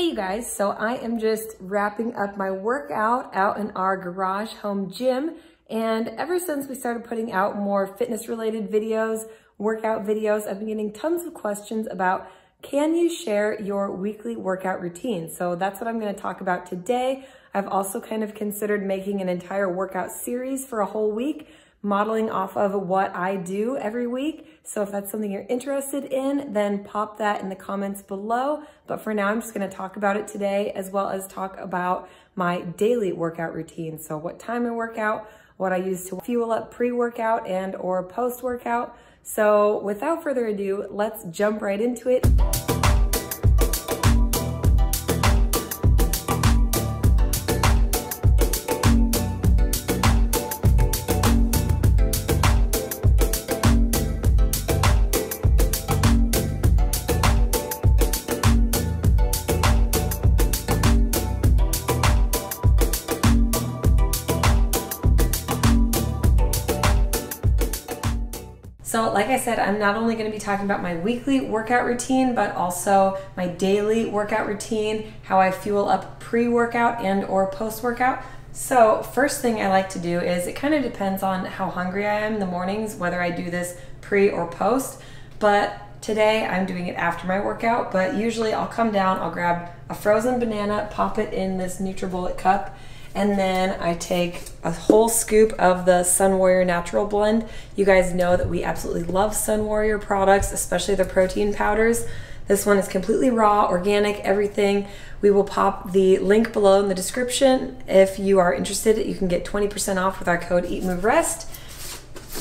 Hey you guys, so I am just wrapping up my workout out in our garage home gym, and ever since we started putting out more fitness related videos, workout videos, I've been getting tons of questions about, can you share your weekly workout routine? So that's what I'm going to talk about today. I've also kind of considered making an entire workout series for a whole week, modeling off of what I do every week. So if that's something you're interested in, then pop that in the comments below. But for now, I'm just going to talk about it today, as well as talk about my daily workout routine. So what time I work out, what I use to fuel up pre-workout and or post-workout. So without further ado, let's jump right into it. So like I said, I'm not only going to be talking about my weekly workout routine, but also my daily workout routine, how I fuel up pre-workout and or post-workout. So first thing I like to do is, it kind of depends on how hungry I am in the mornings, whether I do this pre or post, but today I'm doing it after my workout. But usually I'll come down, I'll grab a frozen banana, pop it in this NutriBullet cup, and then I take a whole scoop of the Sun Warrior Natural Blend. You guys know that we absolutely love Sun Warrior products, especially the protein powders. This one is completely raw, organic, everything. We will pop the link below in the description. If you are interested, you can get 20% off with our code EAT MOVE REST.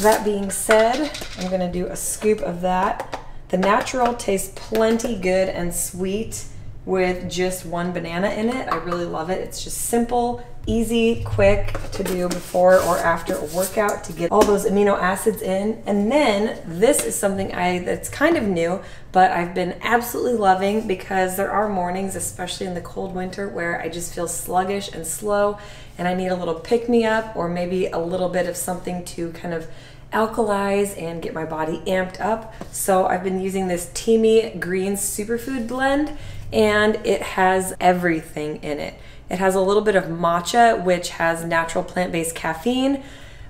That being said, I'm gonna do a scoop of that. The natural tastes plenty good and sweet with just one banana in it. I really love it. It's just simple, easy, quick to do before or after a workout to get all those amino acids in. And then this is something that's kind of new, but I've been absolutely loving, because there are mornings, especially in the cold winter, where I just feel sluggish and slow and I need a little pick-me-up, or maybe a little bit of something to kind of alkalize and get my body amped up. So I've been using this Teami Green Superfood Blend, and it has everything in it. It has a little bit of matcha, which has natural plant-based caffeine,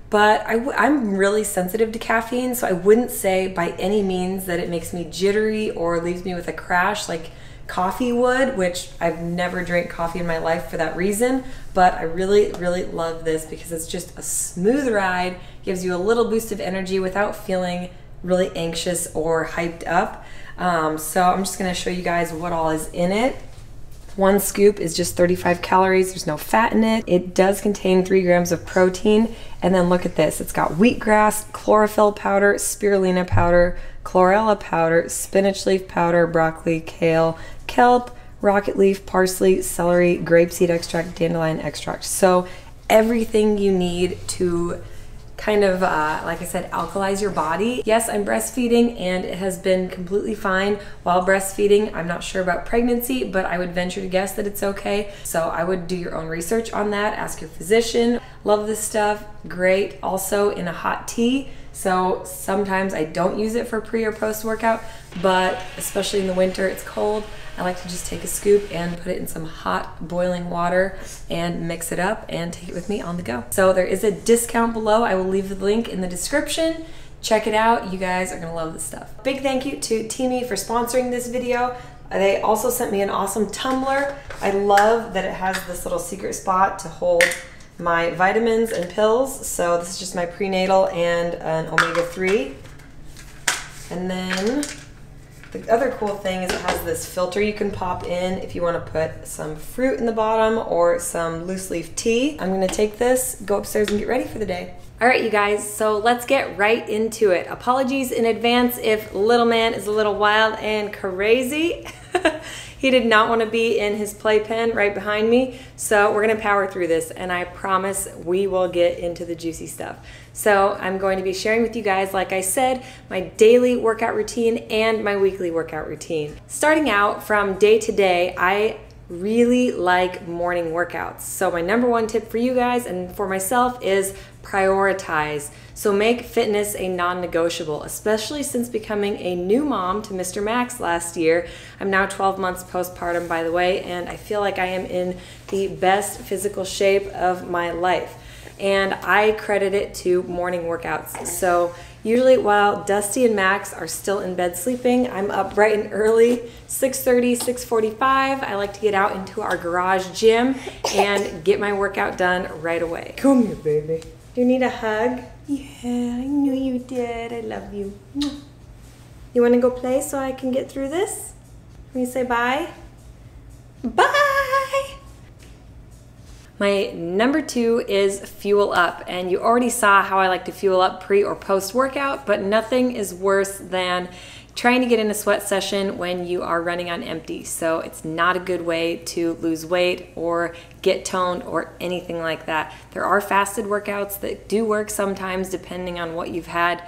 but I'm really sensitive to caffeine, so I wouldn't say by any means that it makes me jittery or leaves me with a crash like coffee would, which I've never drank coffee in my life for that reason. But I really, really love this because it's just a smooth ride, gives you a little boost of energy without feeling really anxious or hyped up. So I'm just gonna show you guys what all is in it. One scoop is just 35 calories, there's no fat in it. It does contain 3 grams of protein, and then look at this, it's got wheatgrass, chlorophyll powder, spirulina powder, chlorella powder, spinach leaf powder, broccoli, kale, kelp, rocket leaf, parsley, celery, grapeseed extract, dandelion extract. So everything you need to kind of, like I said, alkalize your body. Yes, I'm breastfeeding, and it has been completely fine while breastfeeding. I'm not sure about pregnancy, but I would venture to guess that it's okay. So I would do your own research on that, ask your physician. Love this stuff, great. Also in a hot tea. So sometimes I don't use it for pre or post workout, but especially in the winter, it's cold. I like to just take a scoop and put it in some hot boiling water and mix it up and take it with me on the go. So there is a discount below. I will leave the link in the description. Check it out. You guys are gonna love this stuff. Big thank you to Teami for sponsoring this video. They also sent me an awesome tumbler. I love that it has this little secret spot to hold my vitamins and pills. So this is just my prenatal and an omega-3. And then the other cool thing is it has this filter you can pop in if you want to put some fruit in the bottom or some loose leaf tea. I'm going to take this, go upstairs and get ready for the day. All right, you guys, so let's get right into it. Apologies in advance if little man is a little wild and crazy. He did not want to be in his playpen right behind me, so we're going to power through this, and I promise we will get into the juicy stuff. So I'm going to be sharing with you guys, like I said, my daily workout routine and my weekly workout routine. Starting out from day to day, I really like morning workouts. So my #1 tip for you guys and for myself is prioritize. So make fitness a non-negotiable, especially since becoming a new mom to Mr. Max last year. I'm now 12 months postpartum, by the way, and I feel like I am in the best physical shape of my life. And I credit it to morning workouts. So usually while Dusty and Max are still in bed sleeping, I'm up bright and early, 6:30, 6:45. I like to get out into our garage gym and get my workout done right away. Come here, baby. Do you need a hug? Yeah, I knew you did. I love you. You want to go play so I can get through this? Can you say bye? Bye! My #2 is fuel up, and you already saw how I like to fuel up pre or post workout, but nothing is worse than trying to get in a sweat session when you are running on empty. So it's not a good way to lose weight or get toned or anything like that. There are fasted workouts that do work sometimes depending on what you've had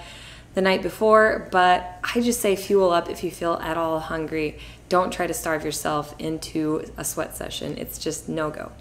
the night before, but I just say fuel up if you feel at all hungry. Don't try to starve yourself into a sweat session. It's just no-go.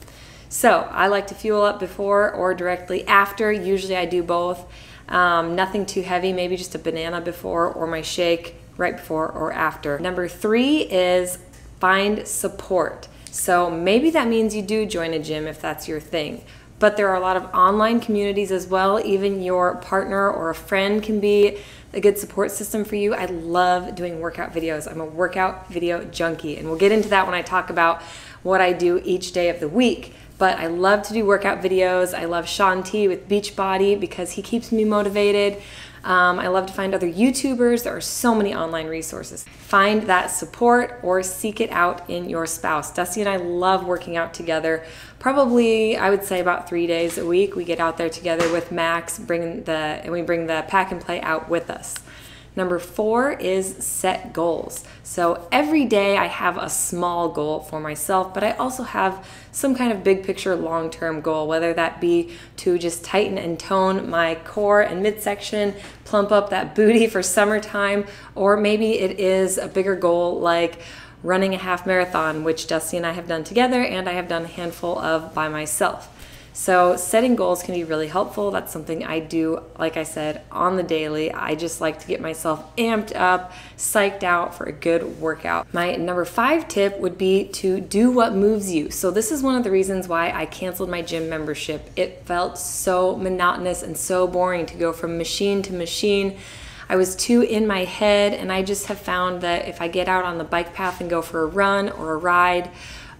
So I like to fuel up before or directly after. Usually I do both. Nothing too heavy, maybe just a banana before or my shake right before or after. #3 is find support. So maybe that means you do join a gym if that's your thing. But there are a lot of online communities as well. Even your partner or a friend can be a good support system for you. I love doing workout videos. I'm a workout video junkie, and we'll get into that when I talk about what I do each day of the week. But I love to do workout videos. I love Shaun T with Beachbody because he keeps me motivated. I love to find other YouTubers. There are so many online resources. Find that support or seek it out in your spouse. Dusty and I love working out together. Probably, I would say about 3 days a week, we get out there together with Max, and we bring the pack and play out with us. #4 is set goals. So every day I have a small goal for myself, but I also have some kind of big picture long-term goal, whether that be to just tighten and tone my core and midsection, plump up that booty for summertime, or maybe it is a bigger goal like running a half marathon, which Dusty and I have done together and I have done a handful of by myself. So setting goals can be really helpful. That's something I do, like I said, on the daily. I just like to get myself amped up, psyched out for a good workout. My #5 tip would be to do what moves you. So this is one of the reasons why I canceled my gym membership. It felt so monotonous and so boring to go from machine to machine. I was too in my head, and I just have found that if I get out on the bike path and go for a run or a ride,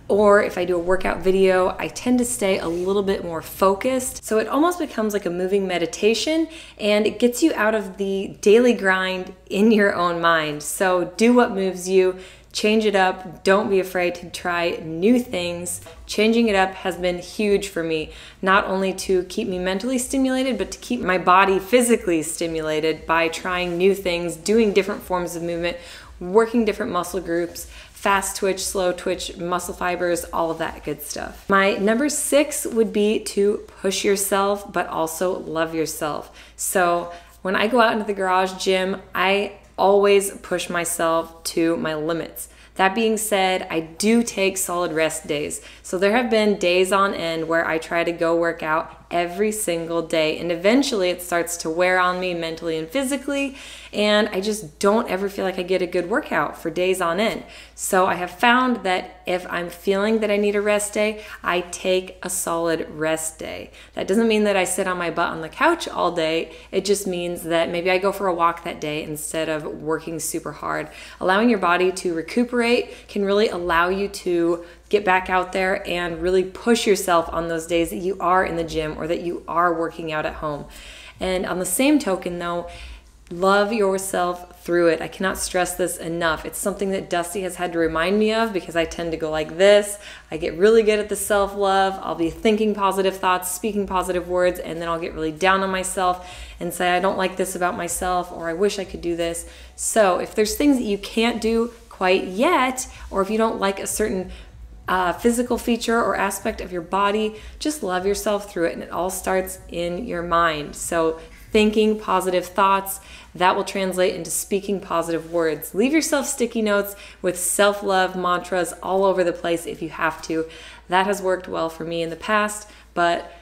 or if I do a workout video, I tend to stay a little bit more focused. So it almost becomes like a moving meditation, and it gets you out of the daily grind in your own mind. So do what moves you, change it up. Don't be afraid to try new things. Changing it up has been huge for me, not only to keep me mentally stimulated, but to keep my body physically stimulated by trying new things, doing different forms of movement, working different muscle groups, fast twitch, slow twitch, muscle fibers, all of that good stuff. My #6 would be to push yourself, but also love yourself. So when I go out into the garage gym, I always push myself to my limits. That being said, I do take solid rest days. So there have been days on end where I try to go work out every single day, and eventually it starts to wear on me mentally and physically, and I just don't ever feel like I get a good workout for days on end. So I have found that if I'm feeling that I need a rest day, I take a solid rest day. That doesn't mean that I sit on my butt on the couch all day. It just means that maybe I go for a walk that day instead of working super hard. Allowing your body to recuperate can really allow you to get back out there and really push yourself on those days that you are in the gym or that you are working out at home. And on the same token though, love yourself through it. I cannot stress this enough. It's something that Dusty has had to remind me of because I tend to go like this. I get really good at the self-love. I'll be thinking positive thoughts, speaking positive words, and then I'll get really down on myself and say, I don't like this about myself, or I wish I could do this. So if there's things that you can't do quite yet, or if you don't like a certain physical feature or aspect of your body, just love yourself through it, and it all starts in your mind. So thinking positive thoughts. That will translate into speaking positive words. Leave yourself sticky notes with self-love mantras all over the place if you have to. That has worked well for me in the past, but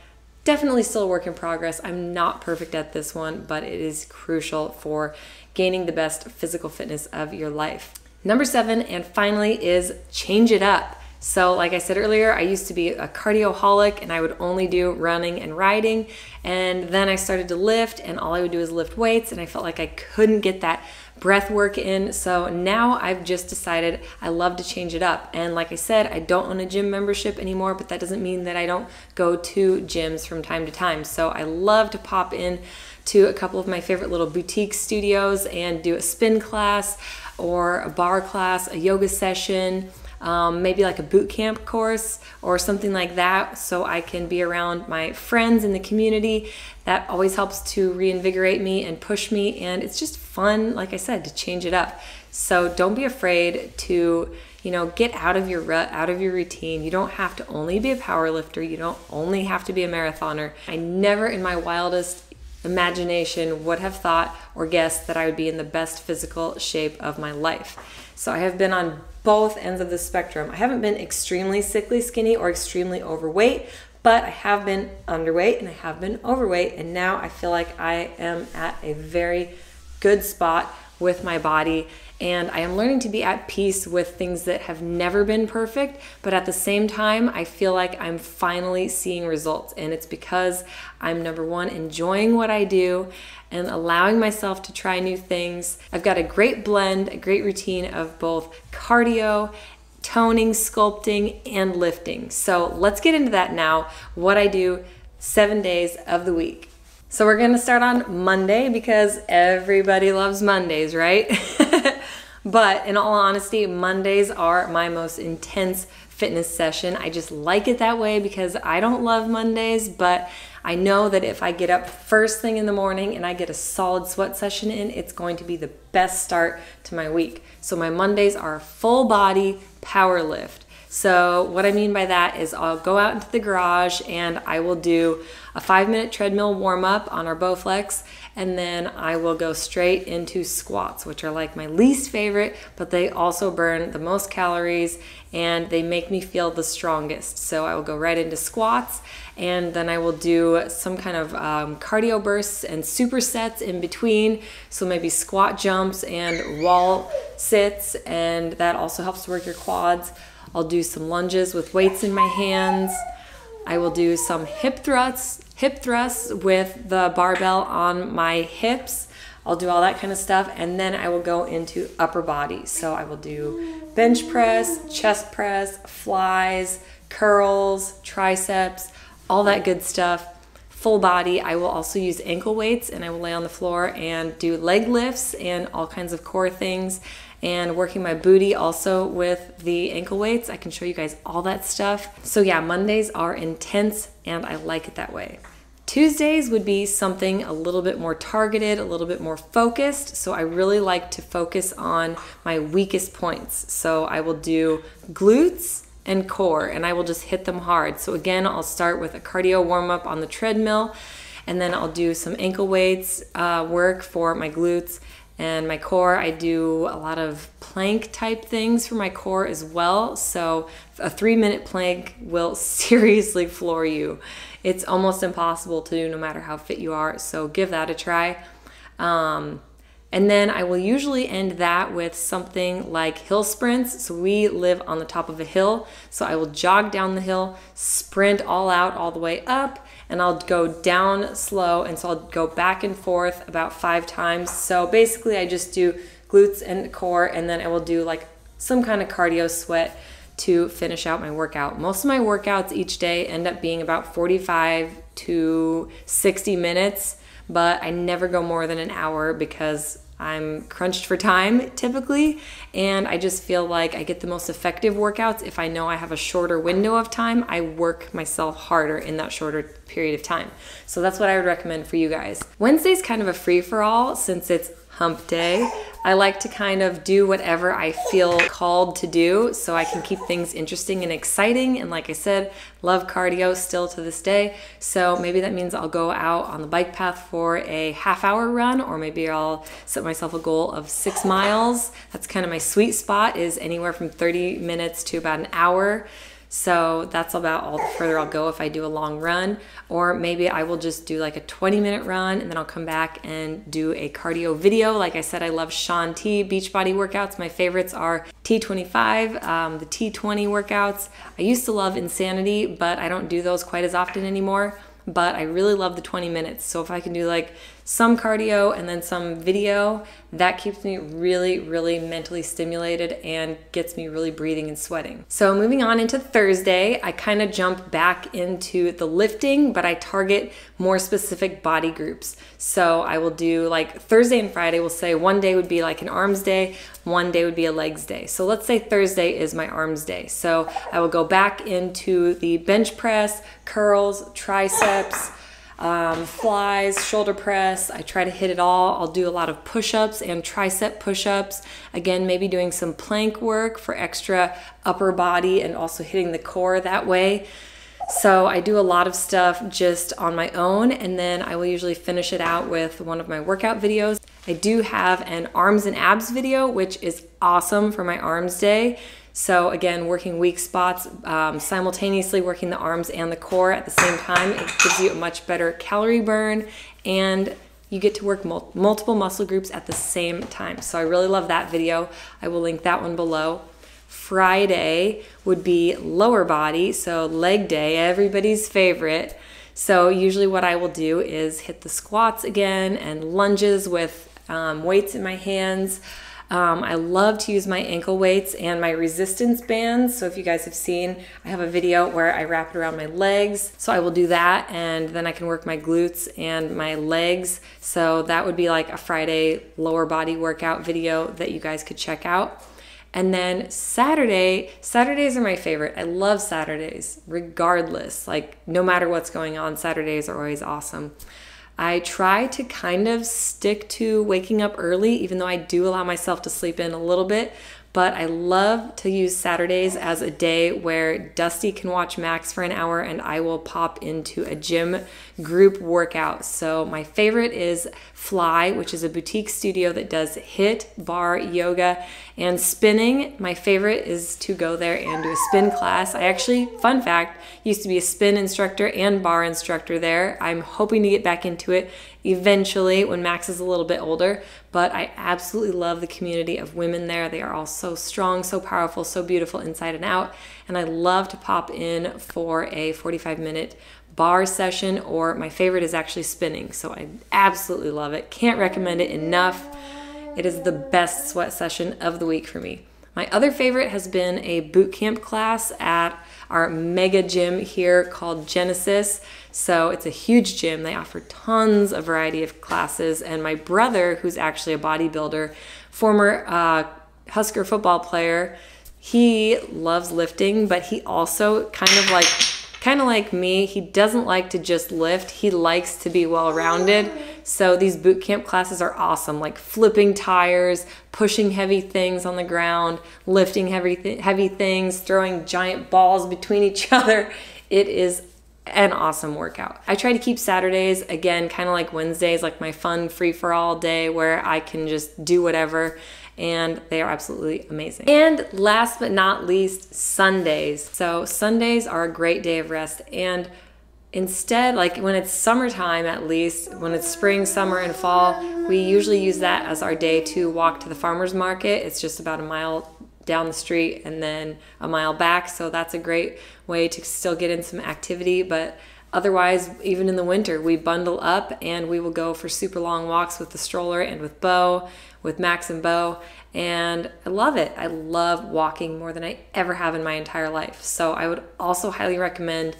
definitely still a work in progress. I'm not perfect at this one, but it is crucial for gaining the best physical fitness of your life. Number 7, and finally, is change it up. So like I said earlier, I used to be a cardioholic and I would only do running and riding. And then I started to lift and all I would do is lift weights and I felt like I couldn't get that breath work in. So now I've just decided I love to change it up. And like I said, I don't own a gym membership anymore, but that doesn't mean that I don't go to gyms from time to time. So I love to pop in to a couple of my favorite little boutique studios and do a spin class or a bar class, a yoga session, maybe like a boot camp course or something like that, so I can be around my friends in the community. That always helps to reinvigorate me and push me, and it's just fun, like I said, to change it up. So don't be afraid to, you know, get out of your rut, out of your routine. You don't have to only be a power lifter. You don't only have to be a marathoner. I never in my wildest imagination would have thought or guessed that I would be in the best physical shape of my life. So I have been on both ends of the spectrum. I haven't been extremely sickly skinny or extremely overweight, but I have been underweight and I have been overweight, and now I feel like I am at a very good spot with my body, and I am learning to be at peace with things that have never been perfect, but at the same time, I feel like I'm finally seeing results, and it's because I'm, #1, enjoying what I do and allowing myself to try new things. I've got a great blend, a great routine of both cardio, toning, sculpting, and lifting. So let's get into that now, what I do 7 days of the week. So we're gonna start on Monday because everybody loves Mondays, right? But in all honesty, Mondays are my most intense fitness session. I just like it that way because I don't love Mondays, but I know that if I get up first thing in the morning and I get a solid sweat session in, it's going to be the best start to my week. So my Mondays are full body power lift. So what I mean by that is I'll go out into the garage and I will do a 5-minute treadmill warm up on our Bowflex, and then I will go straight into squats, which are like my least favorite, but they also burn the most calories and they make me feel the strongest. So I will go right into squats, and then I will do some kind of cardio bursts and supersets in between. So maybe squat jumps and wall sits, and that also helps to work your quads. I'll do some lunges with weights in my hands. I will do some hip thrusts with the barbell on my hips. I'll do all that kind of stuff, and then I will go into upper body. So I will do bench press, chest press, flies, curls, triceps, all that good stuff. Full body. I will also use ankle weights, and I will lay on the floor and do leg lifts and all kinds of core things, and working my booty also with the ankle weights. I can show you guys all that stuff. So yeah, Mondays are intense and I like it that way. Tuesdays would be something a little bit more targeted, a little bit more focused. So I really like to focus on my weakest points. So I will do glutes and core, and I will just hit them hard. So again, I'll start with a cardio warm up on the treadmill, and then I'll do some ankle weights work for my glutes. And my core, I do a lot of plank type things for my core as well. So a 3-minute plank will seriously floor you. It's almost impossible to do no matter how fit you are. So give that a try. And then I will usually end that with something like hill sprints. So we live on the top of a hill. So I will jog down the hill, sprint all out all the way up, and I'll go down slow. And so I'll go back and forth about 5 times. So basically I just do glutes and core, and then I will do like some kind of cardio sweat to finish out my workout. Most of my workouts each day end up being about 45 to 60 minutes. But I never go more than an hour because I'm crunched for time typically, and I just feel like I get the most effective workouts if I know I have a shorter window of time. I work myself harder in that shorter period of time. So that's what I would recommend for you guys. Wednesday's kind of a free-for-all since it's hump day. I like to kind of do whatever I feel called to do so I can keep things interesting and exciting. And like I said, love cardio still to this day. So maybe that means I'll go out on the bike path for a half-hour run, or maybe I'll set myself a goal of 6 miles. That's kind of my sweet spot, is anywhere from 30 minutes to about an hour. So that's about all the further I'll go if I do a long run. Or maybe I will just do like a 20-minute run, and then I'll come back and do a cardio video. Like I said, I love Shaun T Beachbody workouts. My favorites are T25, the T20 workouts. I used to love Insanity, but I don't do those quite as often anymore. But I really love the 20 minutes. So if I can do like some cardio and then some video, that keeps me really, really mentally stimulated and gets me really breathing and sweating. So moving on into Thursday, I kind of jump back into the lifting, but I target more specific body groups. So I will do like Thursday and Friday, we'll say one day would be like an arms day, one day would be a legs day. So let's say Thursday is my arms day. So I will go back into the bench press, curls, triceps, flies, shoulder press. I try to hit it all. I'll do a lot of push-ups and tricep push-ups. Again, maybe doing some plank work for extra upper body and also hitting the core that way. So I do a lot of stuff just on my own, and then I will usually finish it out with one of my workout videos. I do have an arms and abs video, which is awesome for my arms day. So again, working weak spots, simultaneously working the arms and the core at the same time. It gives you a much better calorie burn, and you get to work multiple muscle groups at the same time. So I really love that video. I will link that one below. Friday would be lower body, so leg day, everybody's favorite. So usually what I will do is hit the squats again and lunges with weights in my hands. I love to use my ankle weights and my resistance bands. So if you guys have seen, I have a video where I wrap it around my legs. So I will do that, and then I can work my glutes and my legs. So that would be like a Friday lower body workout video that you guys could check out. And then Saturday, Saturdays are my favorite. I love Saturdays regardless, like no matter what's going on, Saturdays are always awesome. I try to kind of stick to waking up early, even though I do allow myself to sleep in a little bit, but I love to use Saturdays as a day where Dusty can watch Max for an hour and I will pop into a gym group workout. So my favorite is Fly, which is a boutique studio that does HIIT, bar, yoga, and spinning. My favorite is to go there and do a spin class. I actually, fun fact, used to be a spin instructor and bar instructor there. I'm hoping to get back into it eventually when Max is a little bit older, but I absolutely love the community of women there. They are all so strong, so powerful, so beautiful inside and out. And I love to pop in for a 45-minute bar session, or my favorite is actually spinning. So I absolutely love it. Can't recommend it enough. It is the best sweat session of the week for me. My other favorite has been a boot camp class at our mega gym here called Genesis. So it's a huge gym. They offer tons of variety of classes. And my brother, who's actually a bodybuilder, former Husker football player, he loves lifting, but he also kind of like me, he doesn't like to just lift. He likes to be well-rounded. So these boot camp classes are awesome, like flipping tires, pushing heavy things on the ground, lifting heavy things, throwing giant balls between each other. It is an awesome workout. I try to keep Saturdays, again, kind of like Wednesdays, like my fun free-for-all day where I can just do whatever, and they are absolutely amazing. And last but not least, Sundays. So Sundays are a great day of rest, and instead, like when it's summertime, at least when it's spring, summer, and fall, we usually use that as our day to walk to the farmer's market. It's just about a mile down the street and then a mile back, so that's a great way to still get in some activity. But otherwise, even in the winter, we bundle up and we will go for super long walks with the stroller and with Beau, with Max and Beau, and I love it. I love walking more than I ever have in my entire life. So I would also highly recommend,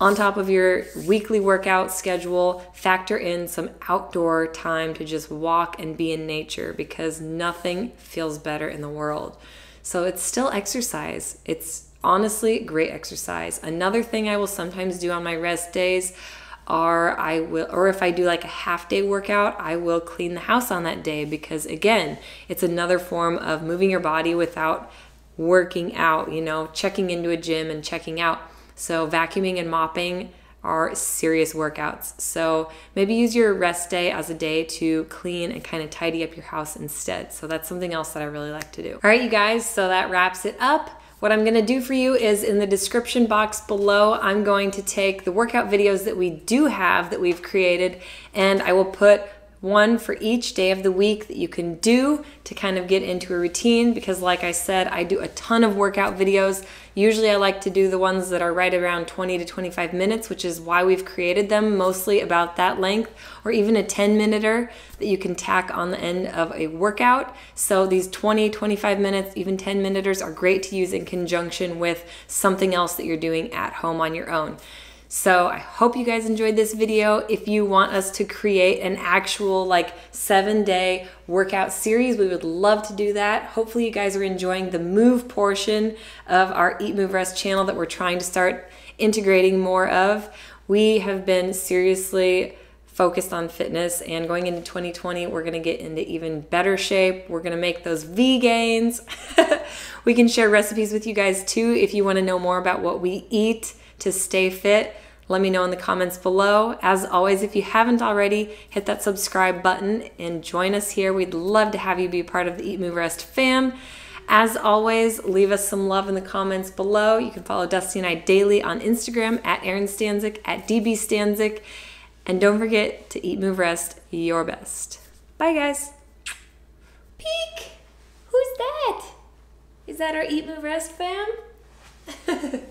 on top of your weekly workout schedule, factor in some outdoor time to just walk and be in nature, because nothing feels better in the world. So it's still exercise. It's honestly great exercise. Another thing I will sometimes do on my rest days are I will, or if I do like a half day workout, I will clean the house on that day, because again, it's another form of moving your body without working out, you know, checking into a gym and checking out. So vacuuming and mopping are serious workouts. So maybe use your rest day as a day to clean and kind of tidy up your house instead. So that's something else that I really like to do. All right, you guys, so that wraps it up. What I'm gonna do for you is in the description box below, I'm going to take the workout videos that we do have that we've created, and I will put one for each day of the week that you can do to kind of get into a routine, because like I said, I do a ton of workout videos. Usually I like to do the ones that are right around 20 to 25 minutes, which is why we've created them mostly about that length, or even a 10-minuter that you can tack on the end of a workout. So these 20, 25 minutes, even 10-minuters are great to use in conjunction with something else that you're doing at home on your own. So I hope you guys enjoyed this video. If you want us to create an actual like 7-day workout series, we would love to do that. Hopefully you guys are enjoying the move portion of our Eat, Move, Rest channel that we're trying to start integrating more of. We have been seriously focused on fitness, and going into 2020, we're gonna get into even better shape. We're gonna make those V gains. We can share recipes with you guys too if you wanna know more about what we eat to stay fit. Let me know in the comments below. As always, if you haven't already, hit that subscribe button and join us here. We'd love to have you be part of the Eat, Move, Rest fam. As always, leave us some love in the comments below. You can follow Dusty and I daily on Instagram at Erin Stanzik, at DB Stanzik. And don't forget to eat, move, rest your best. Bye, guys. Peek! Who's that? Is that our Eat, Move, Rest fam?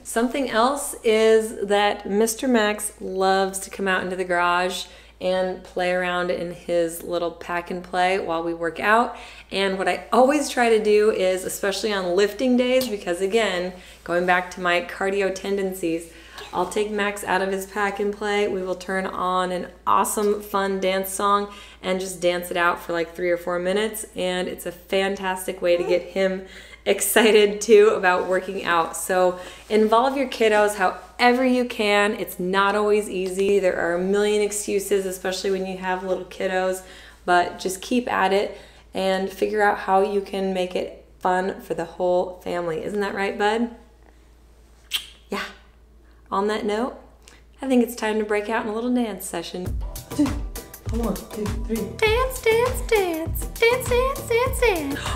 Something else is that Mr. Max loves to come out into the garage and play around in his little pack and play while we work out. And what I always try to do is, especially on lifting days, because again, going back to my cardio tendencies, I'll take Max out of his pack and play. We will turn on an awesome, fun dance song and just dance it out for like 3 or 4 minutes. And it's a fantastic way to get him excited too about working out. So involve your kiddos however you can. It's not always easy. There are a million excuses, especially when you have little kiddos, but just keep at it and figure out how you can make it fun for the whole family. Isn't that right, bud? Yeah. On that note, I think it's time to break out in a little dance session. 1, 2, 3. Dance, dance, dance. Dance, dance, dance, dance.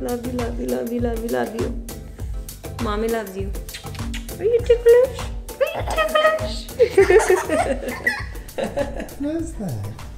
Love you, love you, love you, love you, love you. Mommy loves you. Are you ticklish? Are you ticklish? What is that?